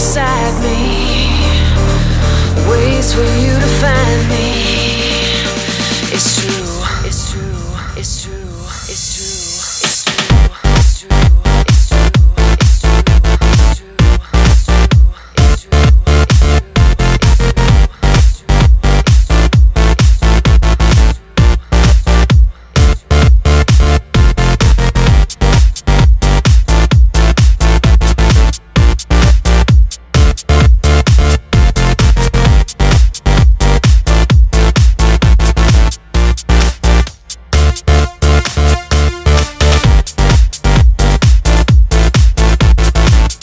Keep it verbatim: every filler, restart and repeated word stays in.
beside me, ways for you to find me.